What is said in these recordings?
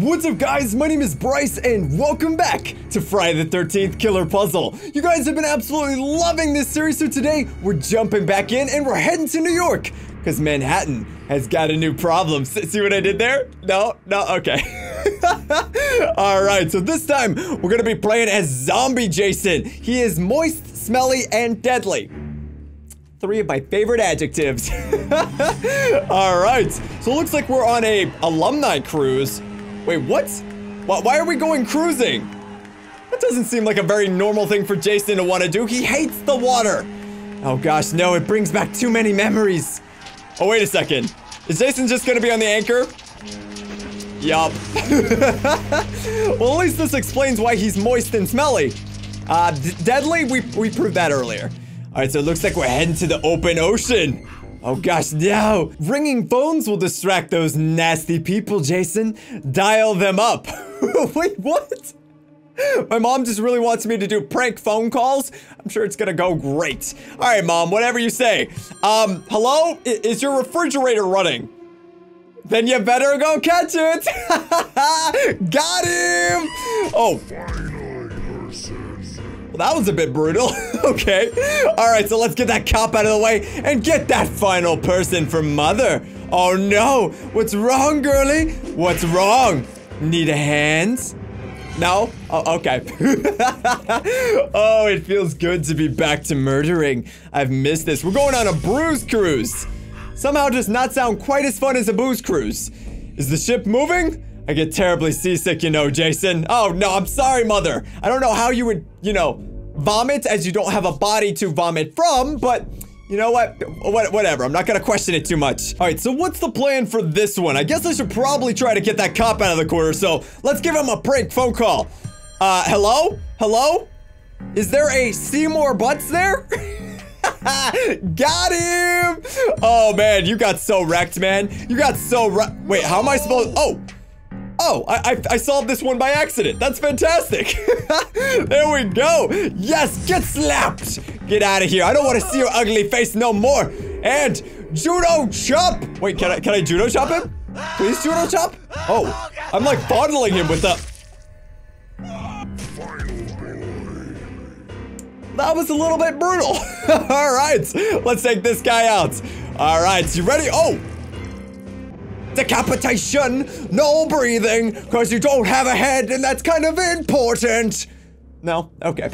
What's up guys, my name is Bryce and welcome back to Friday the 13th Killer Puzzle. You guys have been absolutely loving this series, so today we're jumping back in and we're heading to New York because Manhattan has got a new problem. See what I did there? No, okay. Alright, so this time we're gonna be playing as Zombie Jason. He is moist, smelly, and deadly. Three of my favorite adjectives. Alright, so it looks like we're on a alumni cruise. Wait, what? Why are we going cruising? That doesn't seem like a very normal thing for Jason to want to do. He hates the water. Oh gosh, no, it brings back too many memories. Oh, wait a second. Is Jason just gonna be on the anchor? Yup. Well, at least this explains why he's moist and smelly. Deadly, we proved that earlier. All right, so it looks like we're heading to the open ocean. Oh gosh, no! Ringing phones will distract those nasty people, Jason. Dial them up. Wait, what? My mom just really wants me to do prank phone calls. I'm sure it's gonna go great. All right, Mom, whatever you say. Hello? Is your refrigerator running? Then you better go catch it. Got him! Oh. That was a bit brutal. Okay. All right, so let's get that cop out of the way and get that final person for mother. Oh no. What's wrong, girly? What's wrong? Need a hand? No? Oh, okay. Oh, it feels good to be back to murdering. I've missed this. We're going on a bruise cruise. Somehow does not sound quite as fun as a booze cruise. Is the ship moving? I get terribly seasick, you know, Jason. Oh, no, I'm sorry, Mother. I don't know how you would, you know, vomit as you don't have a body to vomit from, but you know what? Whatever. I'm not gonna question it too much. All right, so what's the plan for this one? I guess I should probably try to get that cop out of the corner, so let's give him a prank phone call. Hello? Hello? Is there a Seymour Butts there? Got him! Oh, man, you got so wrecked, man. You got so wrecked. Wait, how am I supposed- Oh! Oh, I solved this one by accident. That's fantastic. There we go. Yes, get slapped. Get out of here. I don't want to see your ugly face no more. And judo chop. Wait, can I judo chop him? Please judo chop? Oh, I'm like fondling him with the... That was a little bit brutal. All right, let's take this guy out. All right, you ready? Oh. Decapitation, no breathing, because you don't have a head, and that's kind of important. No? Okay.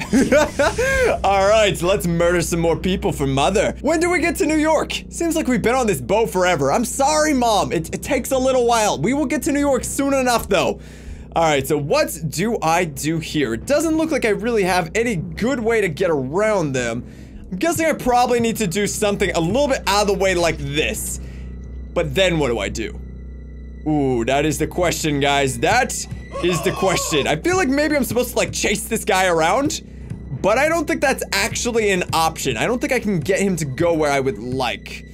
All right, so let's murder some more people for Mother. When do we get to New York? Seems like we've been on this boat forever. I'm sorry, Mom. It takes a little while. We will get to New York soon enough, though. All right, so what do I do here? It doesn't look like I really have any good way to get around them. I'm guessing I probably need to do something a little bit out of the way like this. But then what do I do? Ooh, that is the question, guys. That is the question. I feel like maybe I'm supposed to, like, chase this guy around, but I don't think that's actually an option. I don't think I can get him to go where I would like.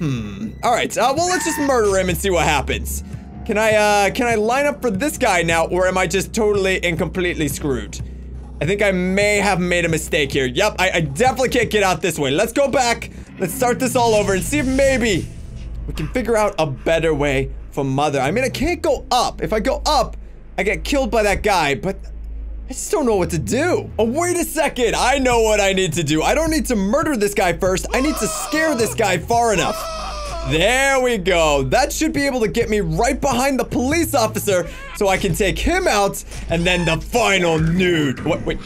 All right, well, let's just murder him and see what happens. Can I line up for this guy now, or am I just totally and completely screwed? I think I may have made a mistake here. Yep, I definitely can't get out this way. Let's go back. Let's start this all over and see if maybe we can figure out a better way for Mother. I mean, I can't go up. If I go up, I get killed by that guy, but I just don't know what to do. Oh, wait a second. I know what I need to do. I don't need to murder this guy first. I need to scare this guy far enough. There we go. That should be able to get me right behind the police officer so I can take him out, and then the final nude. What? Wait.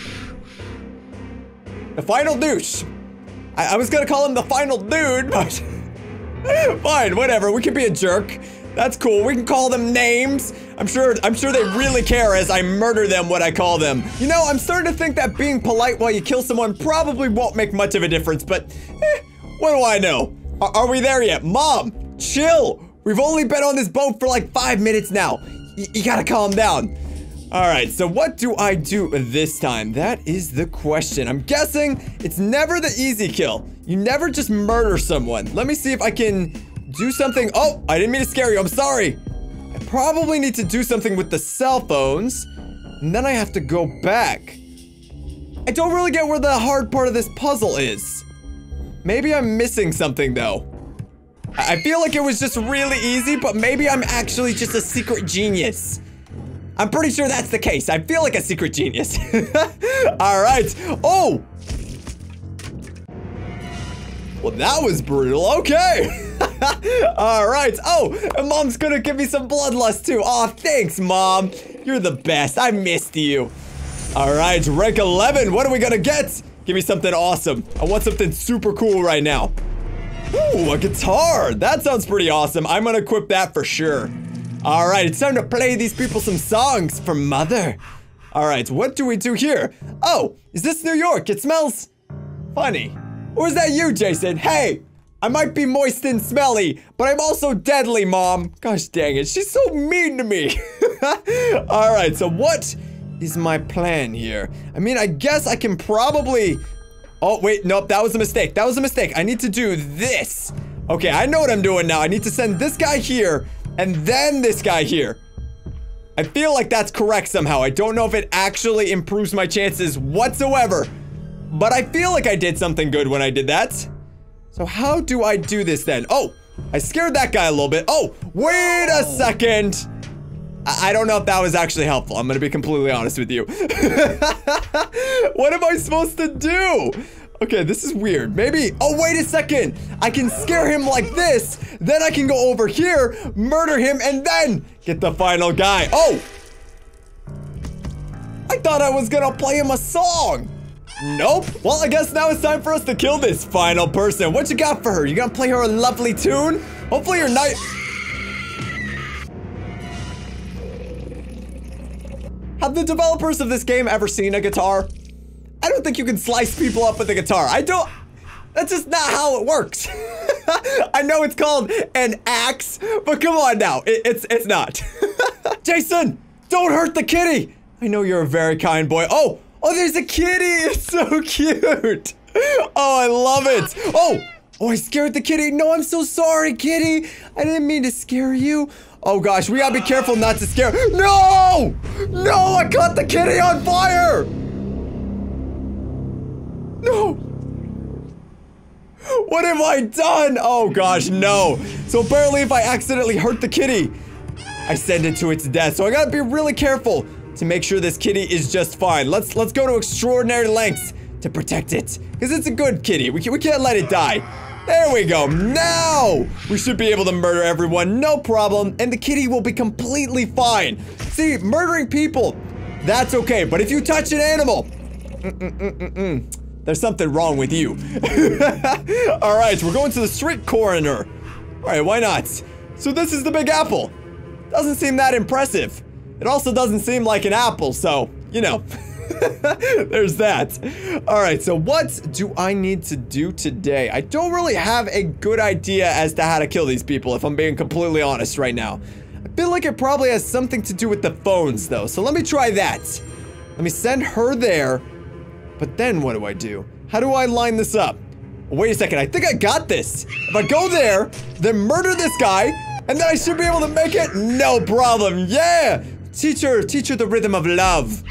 The final douche. I was gonna call him the final dude, but fine, whatever. We can be a jerk. That's cool. We can call them names. I'm sure they really care as I murder them what I call them. You know, I'm starting to think that being polite while you kill someone probably won't make much of a difference, but what do I know? Are we there yet? Mom, chill. We've only been on this boat for like 5 minutes now. You gotta calm down. All right, so what do I do this time? That is the question. I'm guessing it's never the easy kill. You never just murder someone. Let me see if I can... do something. Oh, I didn't mean to scare you. I'm sorry. I probably need to do something with the cell phones. And then I have to go back. I don't really get where the hard part of this puzzle is. Maybe I'm missing something, though. I feel like it was just really easy, but maybe I'm actually just a secret genius. I'm pretty sure that's the case. I feel like a secret genius. All right. Oh! Well, that was brutal. Okay. All right. Oh, and Mom's gonna give me some bloodlust too. Aw, thanks, Mom. You're the best. I missed you. All right, rank 11. What are we gonna get? Give me something awesome. I want something super cool right now. Ooh, a guitar. That sounds pretty awesome. I'm gonna equip that for sure. All right, it's time to play these people some songs for Mother. All right, what do we do here? Oh, is this New York? It smells funny. Or is that you, Jason? Hey! I might be moist and smelly, but I'm also deadly, Mom. Gosh dang it, she's so mean to me. All right, so what is my plan here? I mean, I guess I can probably... Oh, wait, nope, that was a mistake. That was a mistake. I need to do this. Okay, I know what I'm doing now. I need to send this guy here and then this guy here. I feel like that's correct somehow. I don't know if it actually improves my chances whatsoever, but I feel like I did something good when I did that. So how do I do this then? Oh, I scared that guy a little bit. Oh, wait a second. I don't know if that was actually helpful. I'm going to be completely honest with you. What am I supposed to do? Okay, this is weird. Maybe, oh, wait a second. I can scare him like this. Then I can go over here, murder him, and then get the final guy. Oh, I thought I was going to play him a song. Nope. Well, I guess now it's time for us to kill this final person. What you got for her? You gonna play her a lovely tune? Hopefully your night... Have the developers of this game ever seen a guitar? I don't think you can slice people up with a guitar. I don't... That's just not how it works. I know it's called an axe, but come on now. It's not. Jason, don't hurt the kitty. I know you're a very kind boy. Oh! Oh, there's a kitty! It's so cute! Oh, I love it! Oh! Oh, I scared the kitty! No, I'm so sorry, kitty! I didn't mean to scare you. Oh gosh, we gotta be careful not to scare- No! No, I caught the kitty on fire! No! What have I done? Oh gosh, no! So apparently if I accidentally hurt the kitty, I send it to its death. So I gotta be really careful to make sure this kitty is just fine. Let's go to extraordinary lengths to protect it, because it's a good kitty. We can't let it die. There we go. Now we should be able to murder everyone, no problem, and the kitty will be completely fine. See, murdering people, that's okay, but if you touch an animal, there's something wrong with you. All right, we're going to the street coroner. All right, why not? So this is the Big Apple. Doesn't seem that impressive. It also doesn't seem like an apple, so, you know, there's that. All right, so what do I need to do today? I don't really have a good idea as to how to kill these people, if I'm being completely honest right now. I feel like it probably has something to do with the phones, though, so let me try that. Let me send her there, but then what do I do? How do I line this up? Wait a second, I think I got this. If I go there, then murder this guy, and then I should be able to make it no problem. Yeah! Teach her the rhythm of love.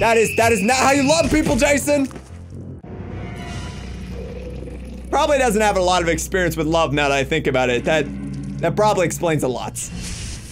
That is not how you love people, Jason. Probably doesn't have a lot of experience with love now that I think about it. That probably explains a lot.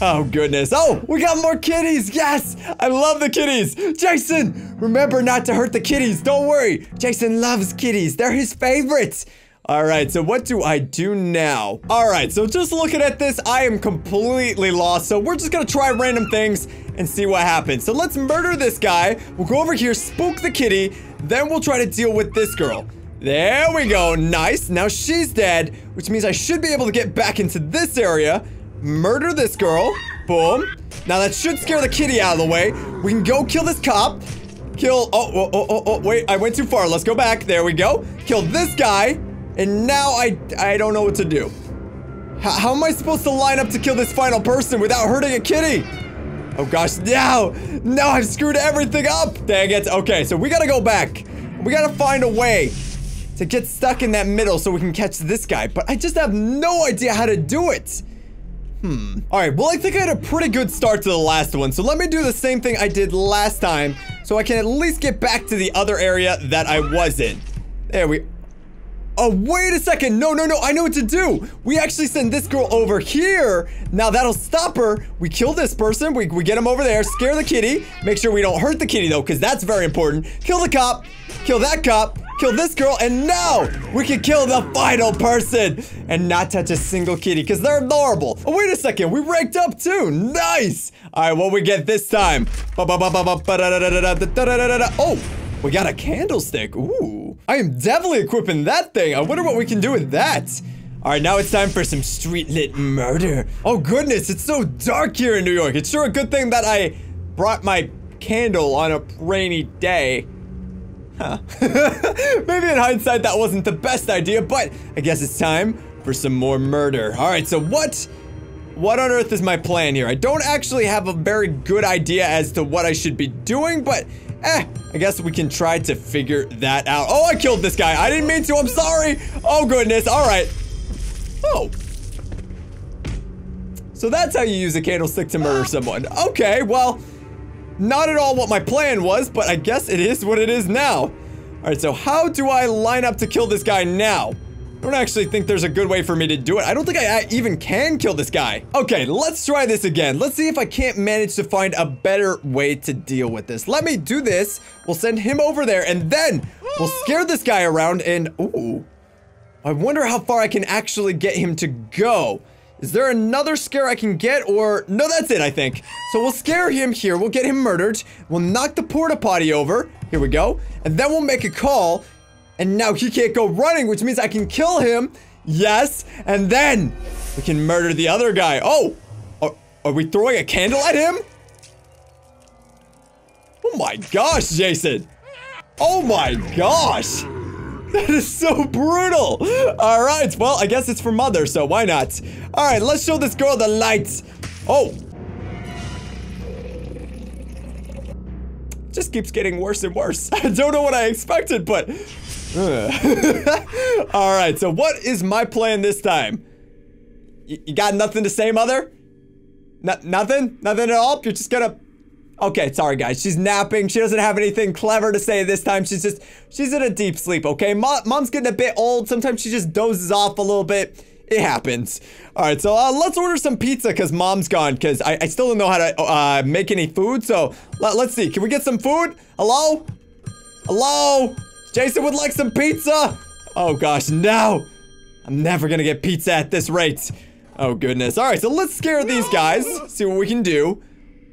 Oh goodness. Oh, we got more kitties. Yes, I love the kitties. Jason, remember not to hurt the kitties. Don't worry. Jason loves kitties. They're his favorites. All right, so what do I do now? All right, so just looking at this, I am completely lost. So we're just gonna try random things and see what happens. So let's murder this guy. We'll go over here, spook the kitty. Then we'll try to deal with this girl. There we go, nice. Now she's dead, which means I should be able to get back into this area. Murder this girl, boom. Now that should scare the kitty out of the way. We can go kill this cop. Wait, I went too far. Let's go back, there we go. Kill this guy. And now I don't know what to do. How am I supposed to line up to kill this final person without hurting a kitty? Oh gosh, now I've screwed everything up. Dang it, okay, so we gotta go back. We gotta find a way to get stuck in that middle so we can catch this guy, but I just have no idea how to do it. All right, well, I think I had a pretty good start to the last one, so let me do the same thing I did last time so I can at least get back to the other area that I was in. There we Oh, wait a second. No. I know what to do. We actually send this girl over here. Now that'll stop her. We kill this person. We get him over there. Scare the kitty. Make sure we don't hurt the kitty, though, because that's very important. Kill the cop. Kill that cop. Kill this girl, and now we can kill the final person and not touch a single kitty because they're adorable. Oh, wait a second, we ranked up too. Nice. All right, what we get this time? Oh, we got a candlestick. Ooh, I am definitely equipping that thing. I wonder what we can do with that. All right, now it's time for some street lit murder. Oh goodness, it's so dark here in New York. It's sure a good thing that I brought my candle on a rainy day. Huh. Maybe in hindsight that wasn't the best idea, but I guess it's time for some more murder. All right, so what on earth is my plan here? I don't actually have a very good idea as to what I should be doing, but I guess we can try to figure that out. Oh, I killed this guy. I didn't mean to. I'm sorry. Oh, goodness. All right. Oh. So that's how you use a candlestick to murder someone. Okay, well... not at all what my plan was, but I guess it is what it is now. All right, so how do I line up to kill this guy now? I don't actually think there's a good way for me to do it. I don't think I even can kill this guy. Okay, let's try this again. Let's see if I can't manage to find a better way to deal with this. Let me do this. We'll send him over there, and then we'll scare this guy around, and ooh. I wonder how far I can actually get him to go. Is there another scare I can get, or... no, that's it, I think. So we'll scare him here. We'll get him murdered. We'll knock the porta potty over. Here we go. And then we'll make a call. And now he can't go running, which means I can kill him. Yes. And then we can murder the other guy. Oh, are we throwing a candle at him? Oh my gosh, Jason. Oh my gosh. That is so brutal. All right, well, I guess it's for mother, so why not? All right, let's show this girl the lights. Oh. Just keeps getting worse and worse. I don't know what I expected, but... All right, so what is my plan this time? You got nothing to say, mother? Nothing? Nothing at all? You're just gonna... okay, sorry guys, she's napping. She doesn't have anything clever to say this time. She's in a deep sleep, okay? Mom's getting a bit old. Sometimes she just dozes off a little bit. It happens. All right, so let's order some pizza because mom's gone, because I still don't know how to make any food. So let's see, can we get some food? Hello? Hello? Jason would like some pizza. Oh gosh, no. I'm never gonna get pizza at this rate. Oh goodness. All right, so let's scare these guys. See what we can do.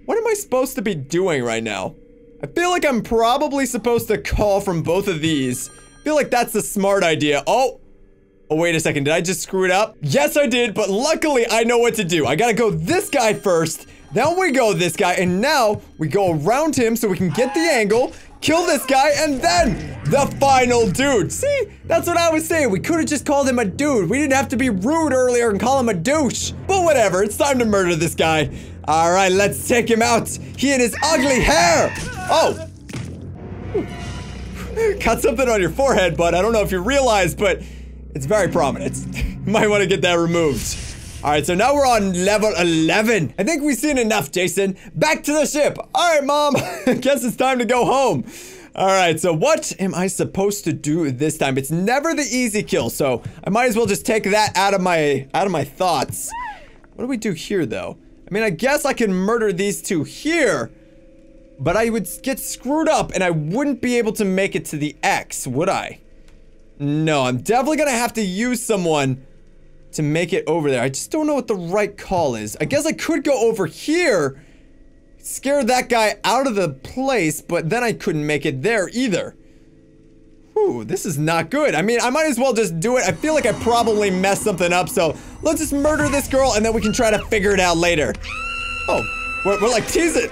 What am I supposed to be doing right now? I feel like I'm probably supposed to call from both of these. I feel like that's a smart idea. Oh, wait a second. Did I just screw it up? Yes, I did, but luckily I know what to do. I gotta go this guy first. Then we go this guy, and now we go around him so we can get the angle, kill this guy, and then the final dude. See, that's what I was saying. We could have just called him a dude. We didn't have to be rude earlier and call him a douche. But whatever, it's time to murder this guy. All right, let's take him out. He and his ugly hair. Oh. Got something on your forehead, bud. I don't know if you realize, but it's very prominent. You might want to get that removed. All right, so now we're on level 11. I think we've seen enough, Jason. Back to the ship. All right, Mom. Guess it's time to go home. All right, so what am I supposed to do this time? It's never the easy kill, so I might as well just take that out of my thoughts. What do we do here, though? I mean, I guess I can murder these two here, but I would get screwed up and I wouldn't be able to make it to the X, would I? No, I'm definitely gonna have to use someone to make it over there. I just don't know what the right call is. I guess I could go over here, scare that guy out of the place, but then I couldn't make it there either. Ooh, this is not good. I mean, I might as well just do it. I feel like I probably messed something up, so let's just murder this girl and then we can try to figure it out later. Oh, we're like teasing.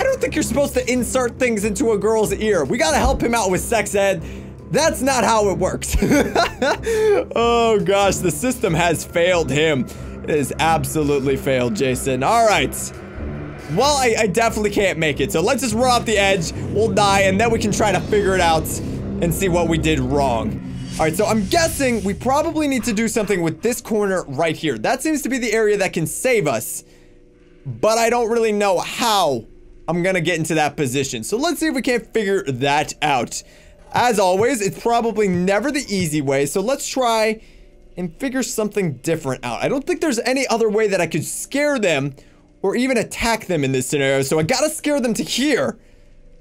I don't think you're supposed to insert things into a girl's ear. We gotta help him out with sex ed. That's not how it works. Oh gosh, the system has failed him. It has absolutely failed Jason. All right. Well, I definitely can't make it, so let's just run off the edge. We'll die, and then we can try to figure it out and see what we did wrong. All right, so I'm guessing we probably need to do something with this corner right here. That seems to be the area that can save us, but I don't really know how I'm gonna get into that position. So let's see if we can't figure that out. As always, it's probably never the easy way, so let's try and figure something different out. I don't think there's any other way that I could scare them or even attack them in this scenario, so I gotta scare them to here.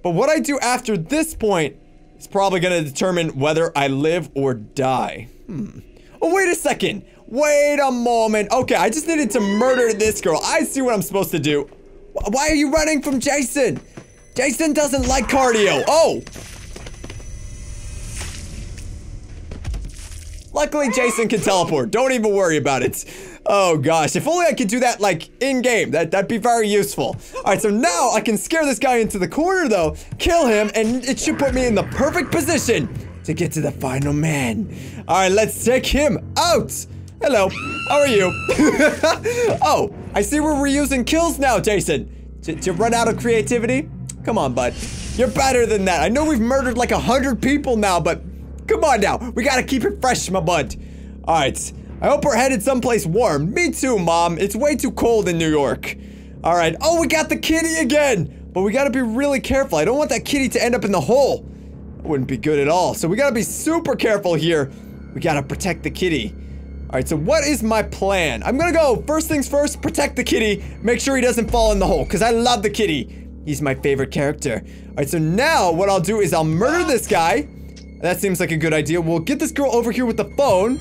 But what I do after this point is probably gonna determine whether I live or die. Oh, wait a second. Wait a moment. Okay, I just needed to murder this girl. I see what I'm supposed to do. Why are you running from Jason? Jason doesn't like cardio. Oh! Luckily, Jason can teleport. Don't even worry about it. Oh, gosh. If only I could do that, like, in-game. That'd be very useful. All right, so now I can scare this guy into the corner, though. Kill him, and it should put me in the perfect position to get to the final man. All right, let's take him out. Hello. How are you? Oh, I see we're reusing kills now, Jason. Did you run out of creativity? Come on, bud. You're better than that. I know we've murdered like 100 people now, but come on now. We gotta keep it fresh, my bud. All right. I hope we're headed someplace warm. Me too, Mom. It's way too cold in New York. All right. Oh, we got the kitty again. But we gotta be really careful. I don't want that kitty to end up in the hole. That wouldn't be good at all. So we gotta be super careful here. We gotta protect the kitty. All right, so what is my plan? I'm gonna go, first things first, protect the kitty. Make sure he doesn't fall in the hole, because I love the kitty. He's my favorite character. All right, so now what I'll do is I'll murder this guy. That seems like a good idea. We'll get this girl over here with the phone,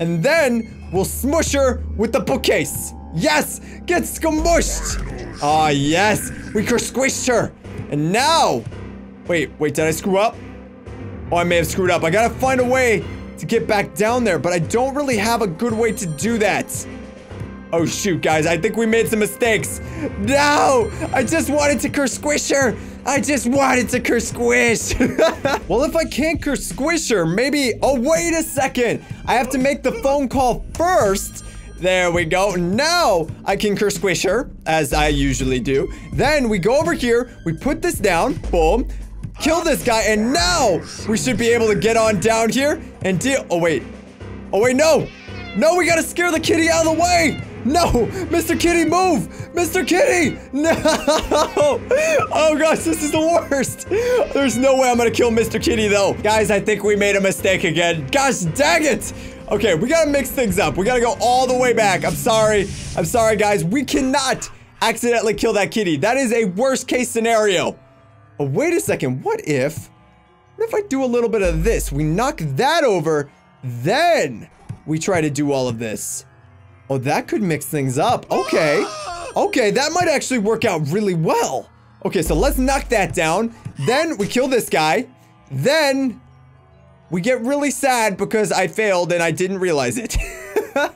and then we'll smush her with the bookcase. Yes, get squished. Ah, yes, we squished her. And now, wait, did I screw up? Oh, I may have screwed up. I gotta find a way to get back down there, but I don't really have a good way to do that. Oh shoot, guys, I think we made some mistakes. No, I just wanted to squish her. I just wanted to squish. Well, if I can't squish her, maybe, oh, wait a second. I have to make the phone call first. There we go. Now I can squish her, as I usually do. Then we go over here, we put this down, boom. Kill this guy, and now we should be able to get on down here and deal. Oh, wait. Oh, wait, no. No, we gotta scare the kitty out of the way. No, Mr. Kitty, move. Mr. Kitty, no. Oh, gosh, this is the worst. There's no way I'm gonna kill Mr. Kitty, though. Guys, I think we made a mistake again. Gosh, dang it. Okay, we gotta mix things up. We gotta go all the way back. I'm sorry. I'm sorry, guys. We cannot accidentally kill that kitty. That is a worst case scenario. Oh, wait a second, what if I do a little bit of this? We knock that over, then we try to do all of this. Oh, that could mix things up. Okay. Okay, that might actually work out really well. Okay, so let's knock that down. Then we kill this guy. Then we get really sad because I failed and I didn't realize it.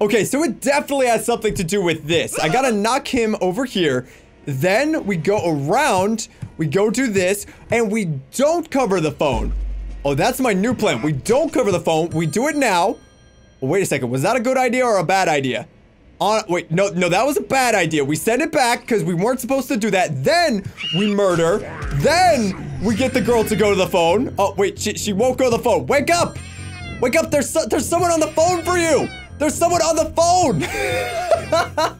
Okay, so it definitely has something to do with this. I gotta knock him over here. Then we go around, we go do this, and we don't cover the phone. Oh, that's my new plan. We don't cover the phone. We do it now. Oh, wait a second. Was that a good idea or a bad idea? Wait, no, that was a bad idea. We send it back because we weren't supposed to do that. Then we murder. Then we get the girl to go to the phone. Oh, wait, she won't go to the phone. Wake up. Wake up. There's someone on the phone for you. There's someone on the phone.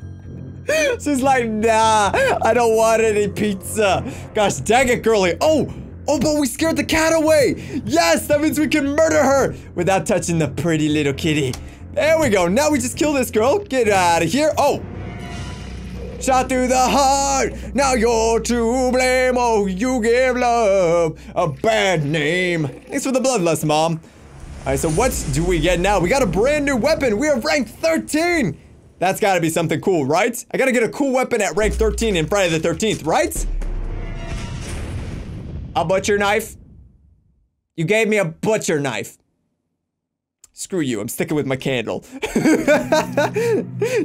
She's like, nah, I don't want any pizza. Gosh, dang it, girly. Oh, but we scared the cat away. Yes, that means we can murder her without touching the pretty little kitty. There we go. Now we just kill this girl. Get out of here. Oh, shot through the heart. Now you're to blame. Oh, you give love a bad name. Thanks for the bloodlust, Mom. All right, so what do we get now? We got a brand new weapon. We are ranked 13. That's gotta be something cool, right? I gotta get a cool weapon at rank 13 in Friday the 13th, right? A butcher knife? You gave me a butcher knife. Screw you, I'm sticking with my candle.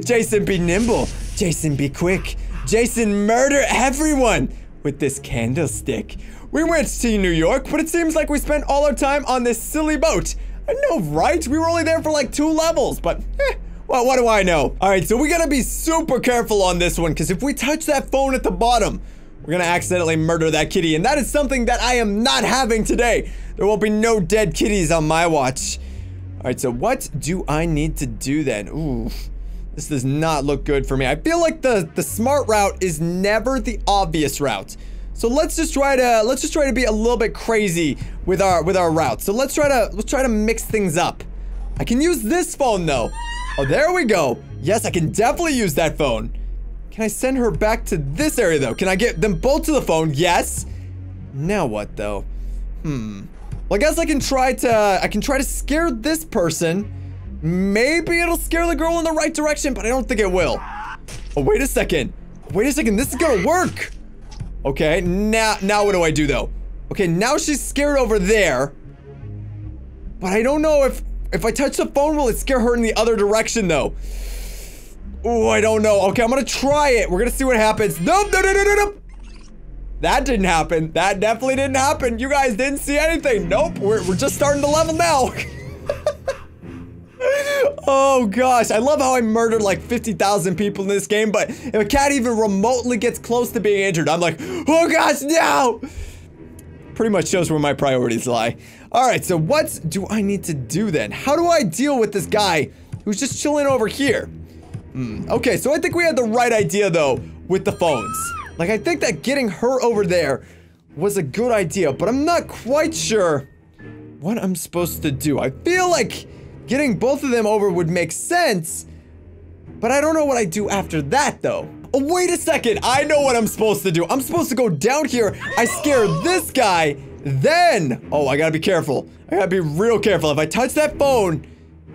Jason, be nimble. Jason, be quick. Jason, murder everyone with this candlestick. We went to New York, but it seems like we spent all our time on this silly boat. I know, right? We were only there for like 2 levels, but eh. Well, what do I know? All right, so we gotta be super careful on this one, because if we touch that phone at the bottom, we're gonna accidentally murder that kitty, and that is something that I am not having today. There won't be no dead kitties on my watch. All right, so what do I need to do then? Ooh, this does not look good for me. I feel like the smart route is never the obvious route. So let's just try to be a little bit crazy with our routes. So let's try to mix things up. I can use this phone though. Oh, there we go. Yes, I can definitely use that phone. Can I send her back to this area though? Can I get them both to the phone? Yes. Now what though? Well, I guess I can try to scare this person. Maybe it'll scare the girl in the right direction, but I don't think it will. Oh, wait a second. Wait a second. This is gonna work. Okay, now what do I do though? Okay, now she's scared over there. But I don't know if I touch the phone, will it scare her in the other direction though? Oh, I don't know. Okay, I'm gonna try it. We're gonna see what happens. Nope, no, no, no, no, no. That didn't happen. That definitely didn't happen. You guys didn't see anything. Nope, we're just starting to level now. Oh gosh, I love how I murdered like 50,000 people in this game, but if a cat even remotely gets close to being injured, I'm like, oh gosh, no! Pretty much shows where my priorities lie. Alright, so what do I need to do then? How do I deal with this guy who's just chilling over here? Okay, so I think we had the right idea though with the phones. Like, I think that getting her over there was a good idea, but I'm not quite sure what I'm supposed to do. I feel like getting both of them over would make sense, but I don't know what I do after that, though. Oh, wait a second. I know what I'm supposed to do. I'm supposed to go down here. I scare this guy, then... Oh, I gotta be careful. I gotta be real careful. If I touch that phone,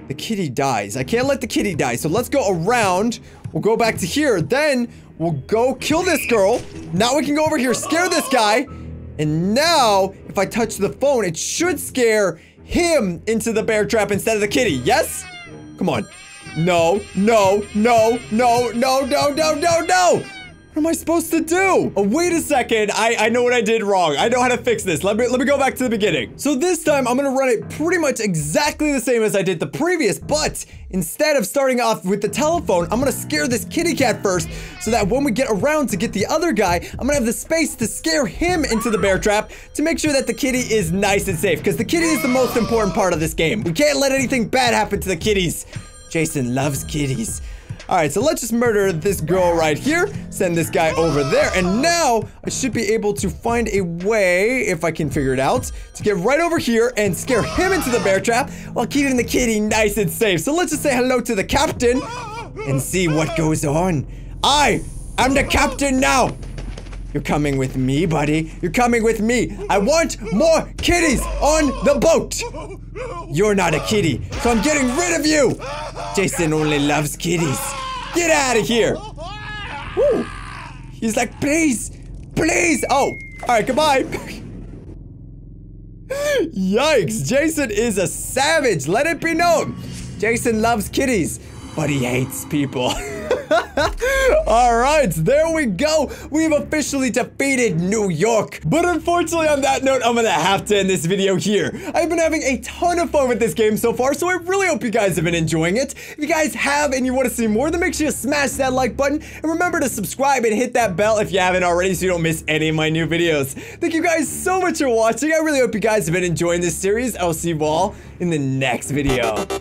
the kitty dies. I can't let the kitty die, so let's go around. We'll go back to here, then we'll go kill this girl. Now we can go over here, scare this guy, and now, if I touch the phone, it should scare him into the bear trap instead of the kitty. Yes? Come on. No, no, no, no, no, no, no, no, no. What am I supposed to do? Oh, wait a second. I know what I did wrong. I know how to fix this. Let me go back to the beginning. So this time I'm gonna run it pretty much exactly the same as I did the previous, but instead of starting off with the telephone, I'm gonna scare this kitty cat first so that when we get around to get the other guy, I'm gonna have the space to scare him into the bear trap to make sure that the kitty is nice and safe, because the kitty is the most important part of this game. We can't let anything bad happen to the kitties. Jason loves kitties. Alright, so let's just murder this girl right here, send this guy over there, and now I should be able to find a way, if I can figure it out, to get right over here and scare him into the bear trap while keeping the kitty nice and safe. So let's just say hello to the captain and see what goes on. I am the captain now! You're coming with me, buddy. You're coming with me. I want more kitties on the boat. You're not a kitty, so I'm getting rid of you. Jason only loves kitties. Get out of here. Woo. He's like, please, please. Oh, all right, goodbye. Yikes, Jason is a savage. Let it be known. Jason loves kitties, but he hates people. All right, there we go. We've officially defeated New York. But unfortunately, on that note, I'm gonna have to end this video here. I've been having a ton of fun with this game so far, so I really hope you guys have been enjoying it. If you guys have and you want to see more, then make sure you smash that like button. And remember to subscribe and hit that bell if you haven't already so you don't miss any of my new videos. Thank you guys so much for watching. I really hope you guys have been enjoying this series. I'll see you all in the next video.